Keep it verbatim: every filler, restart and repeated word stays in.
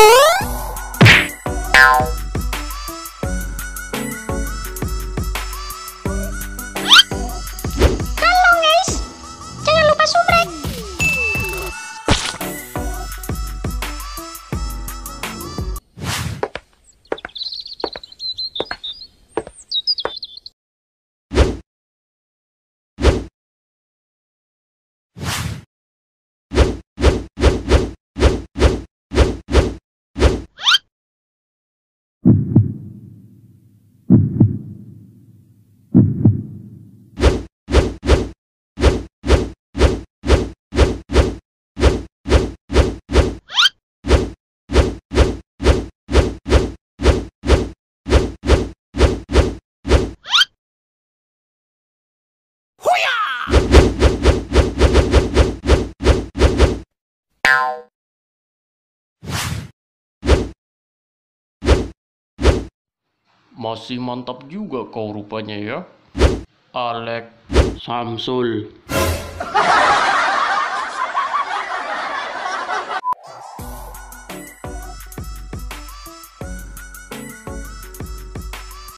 Halo guys, jangan lupa subrek. Masih mantap juga kau rupanya ya, Alek Samsul.